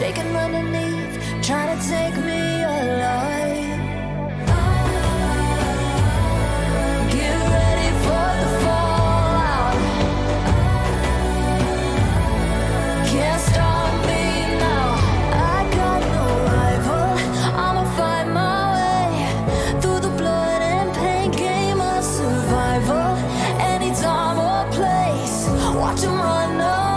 shaking underneath, trying to take me alive. Get ready for the fallout. Can't stop me now. I got no rival. I'ma find my way through the blood and pain, game of survival. Anytime or place, watch 'em run away.